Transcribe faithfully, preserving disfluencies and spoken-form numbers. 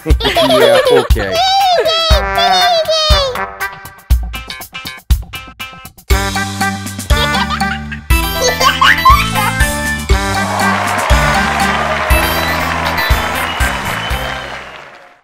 Yeah, okay.